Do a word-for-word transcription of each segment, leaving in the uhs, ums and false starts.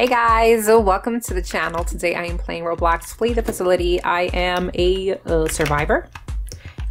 Hey guys, welcome to the channel. Today I am playing Roblox Flee the Facility. I am a uh, survivor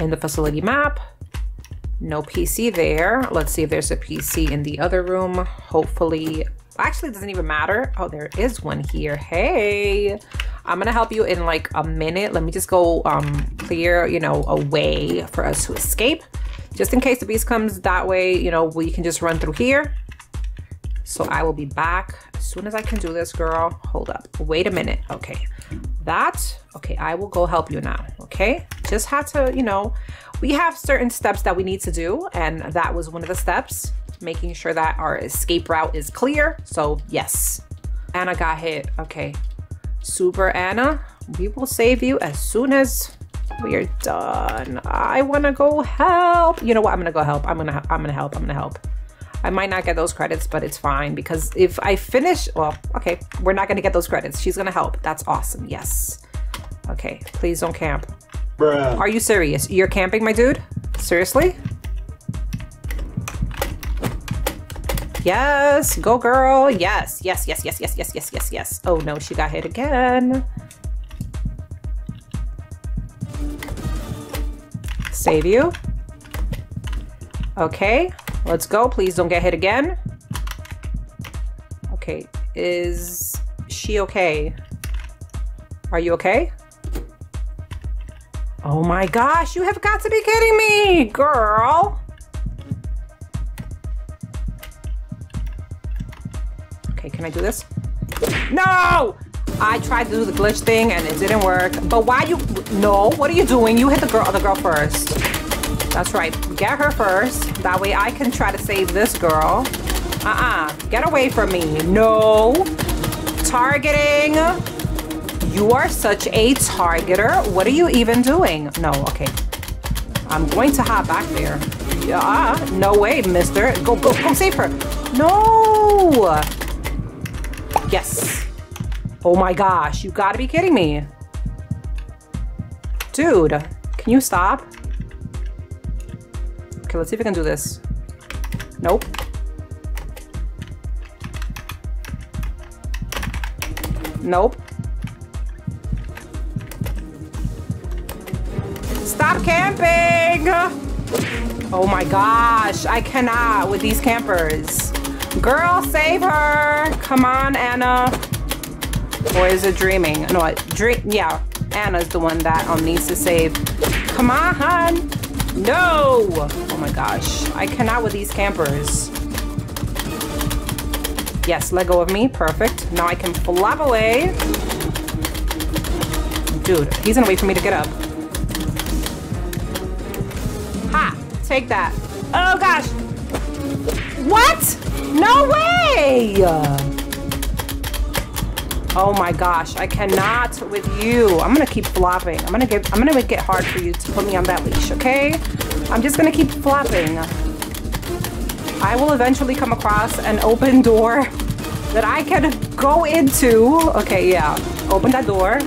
in the facility map. No P C there. Let's see if there's a P C in the other room. Hopefully, actually it doesn't even matter. Oh, there is one here. Hey, I'm gonna help you in like a minute. Let me just go um, clear, you know, a way for us to escape. Just in case the beast comes that way, you know, we can just run through here. So I will be back as soon as I can do this, girl. Hold up. Wait a minute. Okay. That. Okay. I will go help you now. Okay. Just had to, you know, we have certain steps that we need to do. And that was one of the steps, making sure that our escape route is clear. So yes, Anna got hit. Okay. Super Anna, we will save you as soon as we are done. I want to go help. You know what? I'm going to go help. I'm going to, I'm going to help. I'm going to help. I might not get those credits, but it's fine because if I finish, well, okay, we're not gonna get those credits. She's gonna help. That's awesome. Yes. Okay, please don't camp. Bruh. Are you serious? You're camping, my dude? Seriously? Yes, go girl. Yes, yes, yes, yes, yes, yes, yes, yes, yes. Oh no, she got hit again. Save you. Okay. Let's go. Please don't get hit again. Okay. Is she okay? Are you okay? Oh my gosh. You have got to be kidding me, girl. Okay. Can I do this? No! I tried to do the glitch thing and it didn't work. But why you... No. What are you doing? You hit the girl, other girl first. That's right. Get her first. That way I can try to save this girl. Uh-uh. Get away from me. No. Targeting. You are such a targeter. What are you even doing? No. Okay. I'm going to hop back there. Yeah. No way, mister. Go, go, go save her. No. Yes. Oh my gosh. You gotta be kidding me. Dude, can you stop? Okay, let's see if we can do this. Nope. Nope. Stop camping! Oh my gosh, I cannot with these campers. Girl, save her! Come on, Anna. Or is it dreaming? No, I dream. Yeah, Anna's the one that um, needs to save. Come on, hun. No! Oh my gosh. I cannot with these campers. Yes, let go of me. Perfect. Now I can flop away. Dude, he's gonna wait for me to get up. Ha! Take that. Oh gosh! What? No way! Oh my gosh. I cannot with you. I'm gonna keep flopping. I'm gonna get, I'm gonna make it hard for you to put me on that leash, okay? I'm just gonna keep flopping. I will eventually come across an open door that I can go into. Okay, yeah. Open that door.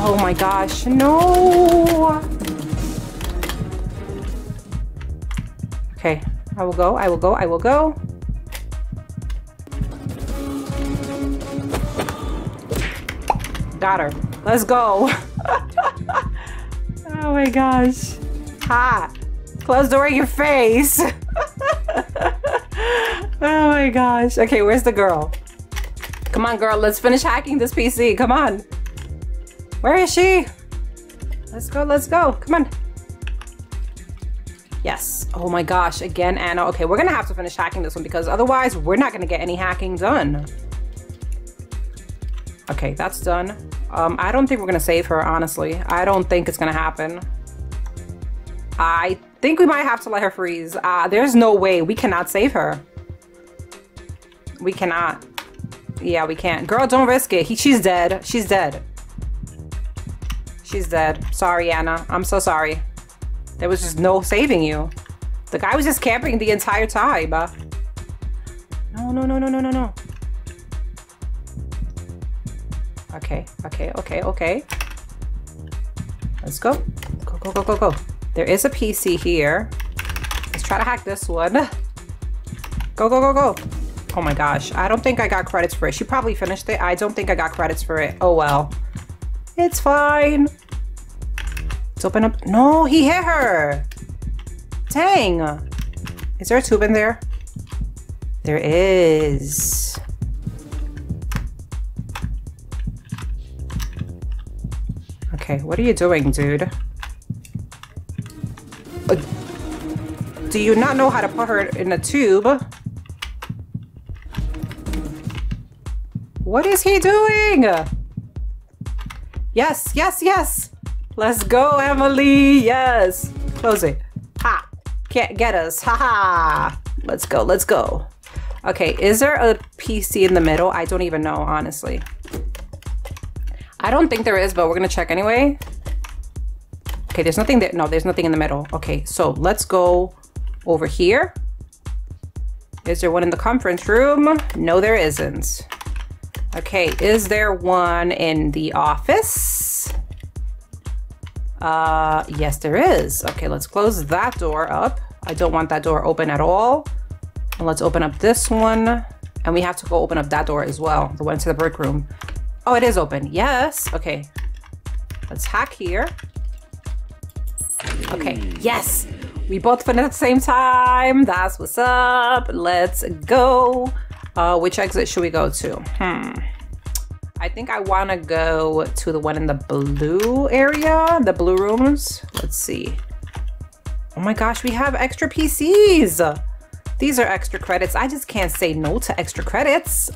Oh my gosh, no. Okay, I will go, I will go, I will go. Got her. Let's go. Oh my gosh. Ha! Close door in your face. Oh my gosh. Okay, where's the girl? Come on, girl. Let's finish hacking this P C. Come on. Where is she? Let's go. Let's go. Come on. Yes. Oh my gosh. Again, Anna. Okay, we're going to have to finish hacking this one because otherwise we're not going to get any hacking done. Okay, that's done. Um, I don't think we're gonna save her, honestly. I don't think it's gonna happen. I think we might have to let her freeze. Uh, there's no way. We cannot save her. We cannot. Yeah, we can't. Girl, don't risk it. He, she's dead. She's dead. She's dead. Sorry, Anna. I'm so sorry. There was just no saving you. The guy was just camping the entire time. Uh. No, no, no, no, no, no, no. Okay, okay, okay, okay. Let's go. Go, go, go, go, go. There is a P C here. Let's try to hack this one. Go, go, go, go. Oh my gosh, I don't think I got credits for it. She probably finished it. I don't think I got credits for it. Oh well, it's fine. Let's open up. No, he hit her. Dang. Is there a tube in there? There is. Okay, what are you doing, dude? Uh, do you not know how to put her in a tube? What is he doing? Yes, yes, yes. Let's go, Emily. Yes. Close it. Ha. Can't get us. Ha ha. Let's go. Let's go. Okay. Is there a P C in the middle? I don't even know, honestly. I don't think there is, but we're going to check anyway. Okay. There's nothing there. No, there's nothing in the middle. Okay. So let's go over here. Is there one in the conference room? No, there isn't. Okay, is there one in the office? Uh, yes, there is. Okay, let's close that door up. I don't want that door open at all. And let's open up this one. And we have to go open up that door as well, the one to the break room. Oh, it is open. Yes. Okay, let's hack here. Okay, yes. We both finished at the same time. That's what's up. Let's go. Uh, which exit should we go to? Hmm. I think I want to go to the one in the blue area, the blue rooms. Let's see. Oh my gosh, we have extra P Cs. These are extra credits. I just can't say no to extra credits.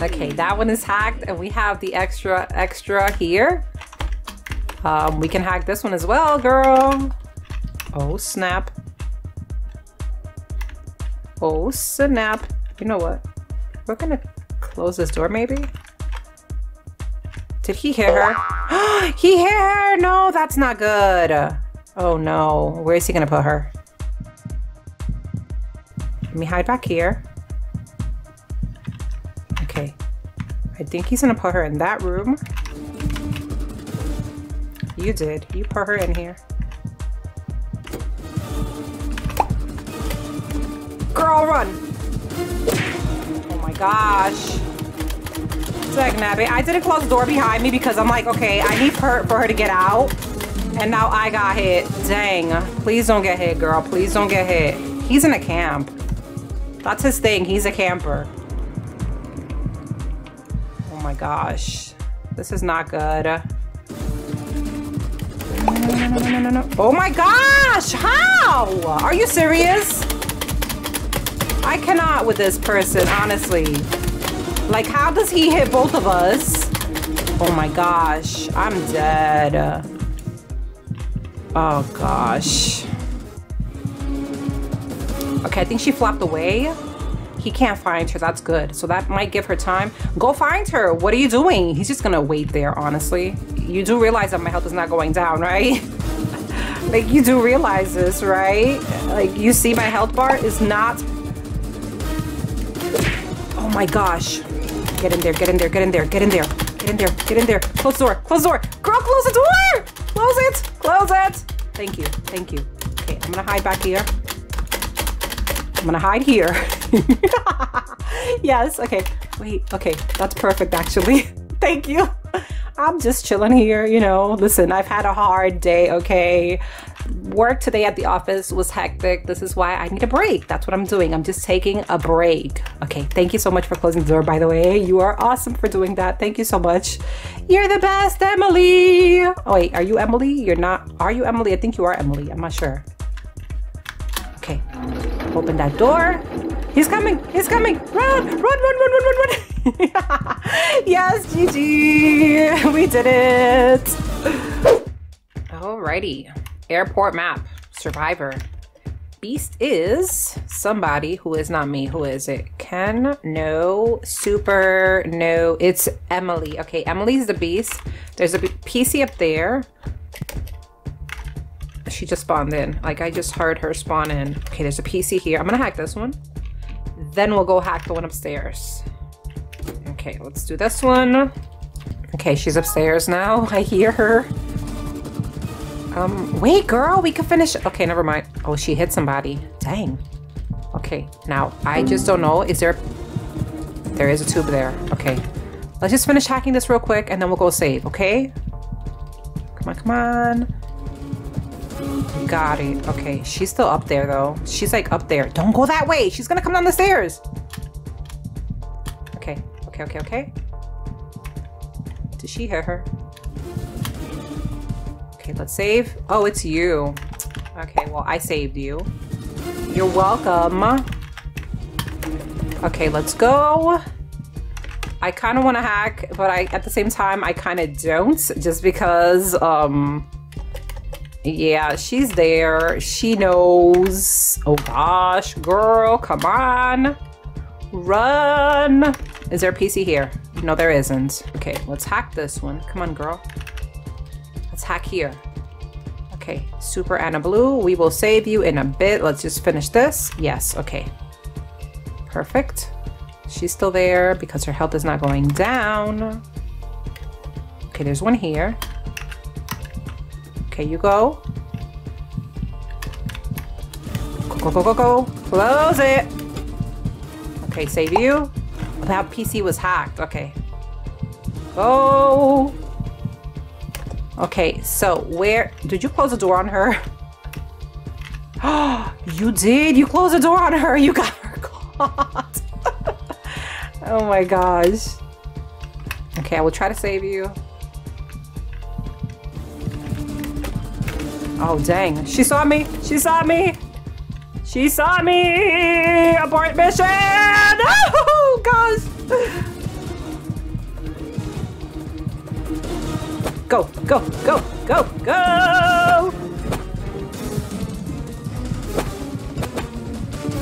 Okay, that one is hacked, and we have the extra extra here. Um, we can hack this one as well, girl. Oh, snap. Oh snap. You know what? We're gonna close this door maybe? Did he hit her? He hit her! No, that's not good. Oh no. Where is he gonna put her? Let me hide back here. Okay. I think he's gonna put her in that room. You did. You put her in here. Girl, run. Oh my gosh. Dagnabbit. I didn't close the door behind me because I'm like, okay, I need her for her to get out. And now I got hit. Dang. Please don't get hit, girl. Please don't get hit. He's in a camp. That's his thing. He's a camper. Oh my gosh. This is not good. No, no, no, no, no, no. Oh my gosh. How? Are you serious? I cannot with this person, honestly. Like, how does he hit both of us? Oh my gosh, I'm dead. Oh gosh. Okay, I think she flopped away. He can't find her, that's good. So that might give her time. Go find her, what are you doing? He's just gonna wait there, honestly. You do realize that my health is not going down, right? Like, you do realize this, right? Like, you see my health bar is not... Oh my gosh. Get in there, get in there, get in there, get in there, get in there, get in there. Close the door, close the door. Girl, close the door! Close it, close it. Thank you, thank you. Okay, I'm gonna hide back here. I'm gonna hide here. Yes, okay. Wait, okay, that's perfect actually. Thank you. I'm just chilling here, you know. Listen, I've had a hard day, okay? Work today at the office was hectic. This is why I need a break. That's what I'm doing. I'm just taking a break. Okay, thank you so much for closing the door, by the way. You are awesome for doing that. Thank you so much. You're the best, Emily. Oh, wait, are you Emily? You're not. Are you Emily? I think you are Emily. I'm not sure. Okay, open that door. He's coming. He's coming. Run, run, run, run, run, run, run. Yes, G G. We did it. Alrighty. Airport map. Survivor. Beast is somebody who is not me. Who is it? Ken? No. Super? No. It's Emily. Okay, Emily's the beast. There's a P C up there. She just spawned in. Like, I just heard her spawn in. Okay, there's a P C here. I'm gonna hack this one. Then we'll go hack the one upstairs. Okay, let's do this one. Okay, she's upstairs now. I hear her. Um, wait, girl, we can finish. Okay, never mind. Oh, she hit somebody. Dang. Okay, now I just don't know. Is there... There is a tube there. Okay. Let's just finish hacking this real quick and then we'll go save, okay? Come on, come on. Got it. Okay, she's still up there though. She's like up there. Don't go that way. She's gonna come down the stairs. Okay, okay, okay, okay. Did she hear her? Okay, let's save. Oh, it's you. Okay, well, I saved you. You're welcome. Okay, let's go. I kind of want to hack, but I at the same time I kind of don't, just because um yeah, she's there, she knows. Oh gosh, girl, come on, run. Is there a P C here? No, there isn't. Okay, let's hack this one. Come on, girl, let's hack here. Okay, Super Anna Blue, we will save you in a bit. Let's just finish this. Yes, okay, perfect. She's still there because her health is not going down. Okay, there's one here. Okay, you go. Go, go, go, go, go. Close it. Okay, save you. That P C was hacked. Okay. Go. Okay, so where... Did you close the door on her? Oh, you did. You closed the door on her. You got her caught. Oh my gosh. Okay, I will try to save you. Oh dang, she saw me, she saw me, she saw me. Abort mission. Oh gosh. Go, go, go, go, go.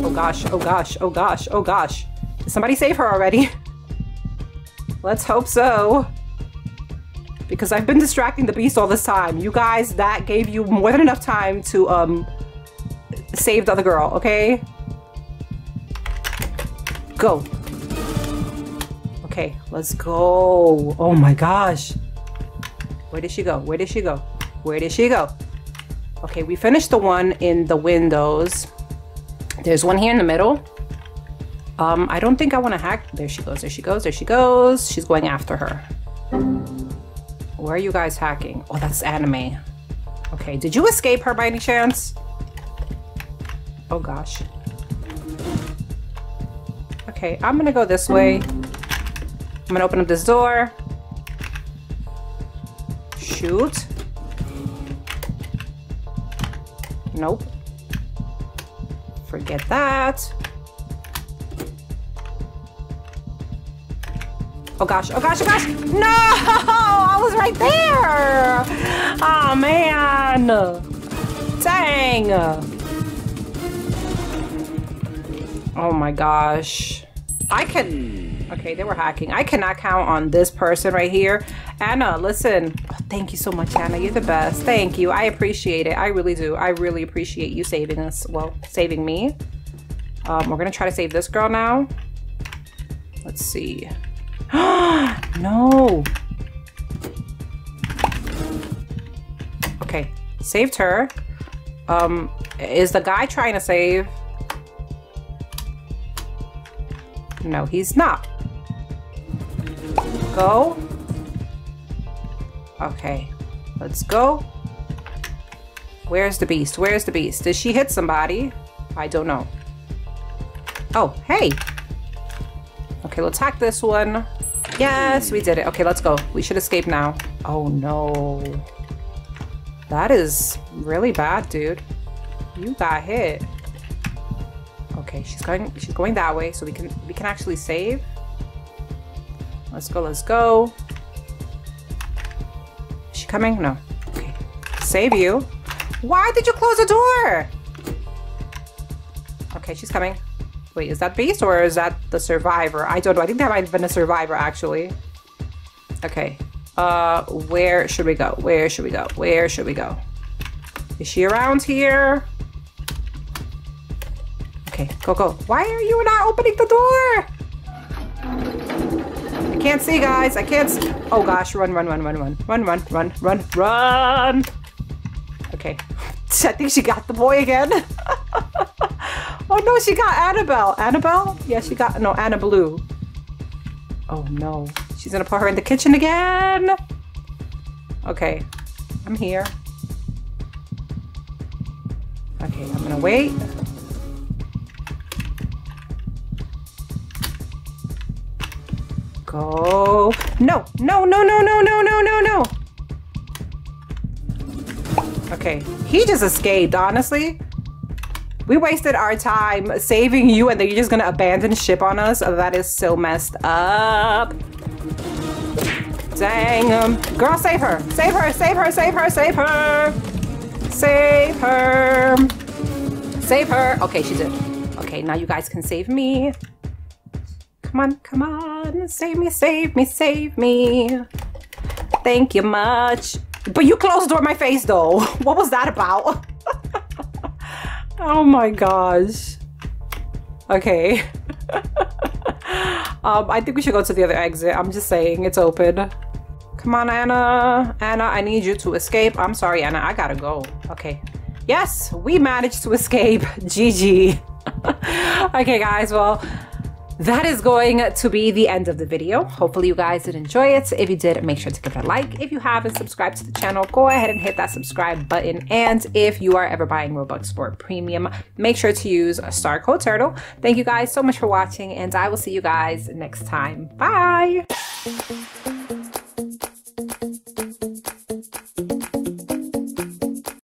Oh gosh, oh gosh, oh gosh, oh gosh. Somebody save her already. Let's hope so, because I've been distracting the beast all this time. You guys, that gave you more than enough time to um save the other girl. Okay, go. Okay, let's go. Oh my gosh, where did she go? Where did she go? Where did she go? Okay, we finished the one in the windows. There's one here in the middle. Um, I don't think I want to hack. There she goes, there she goes, there she goes. She's going after her. Where are you guys hacking? Oh, that's anime. Okay, did you escape her by any chance? Oh gosh. Okay, I'm gonna go this way. I'm gonna open up this door. Shoot. Nope. Forget that. Oh gosh, oh gosh, oh gosh! No! I was right there! Oh man! Dang! Oh my gosh. I can... Okay, they were hacking. I cannot count on this person right here. Anna, listen. Oh, thank you so much, Anna. You're the best. Thank you. I appreciate it. I really do. I really appreciate you saving us. Well, saving me. Um, we're gonna try to save this girl now. Let's see. No. Okay, saved her. Um, is the guy trying to save? No, he's not. Go. Okay, let's go. Where's the beast? Where's the beast? Did she hit somebody? I don't know. Oh, hey. Okay, let's hack this one. Yes, we did it. Okay, let's go. We should escape now. Oh no. That is really bad, dude. You got hit. Okay, she's going she's going that way, so we can we can actually save. Let's go, let's go. Is she coming? No. Okay. Save you. Why did you close the door? Okay, she's coming. Wait, is that beast or is that the survivor? I don't know. I think that might have been a survivor, actually. Okay. Uh, where should we go? Where should we go? Where should we go? Is she around here? Okay, go, go. Why are you not opening the door? I can't see, guys. I can't see. Oh, gosh. Run, run, run, run, run. Run, run, run, run, run. Okay. I think she got the boy again. Oh no, she got Annabelle. Annabelle? Yeah, she got, no, Annabelle. Oh no. She's gonna put her in the kitchen again. Okay, I'm here. Okay, I'm gonna wait. Go. No, no, no, no, no, no, no, no, no. Okay, he just escaped, honestly. We wasted our time saving you and then you're just gonna abandon ship on us. That is so messed up. Dang him. Girl, save her. Save her, save her, save her, save her. Save her. Save her. Okay, she did. Okay, now you guys can save me. Come on, come on. Save me, save me, save me. Thank you much. But you closed the door in my face though. What was that about? Oh my gosh. Okay. um, I think we should go to the other exit. I'm just saying, it's open. Come on, Anna. Anna, I need you to escape. I'm sorry, Anna. I gotta go. Okay. Yes, we managed to escape. G G. Okay, guys. Well, that is going to be the end of the video. Hopefully, you guys did enjoy it. If you did, make sure to give it a like. If you haven't subscribed to the channel, go ahead and hit that subscribe button. And if you are ever buying Robux for Premium, make sure to use a star code turtle. Thank you guys so much for watching, and I will see you guys next time. Bye.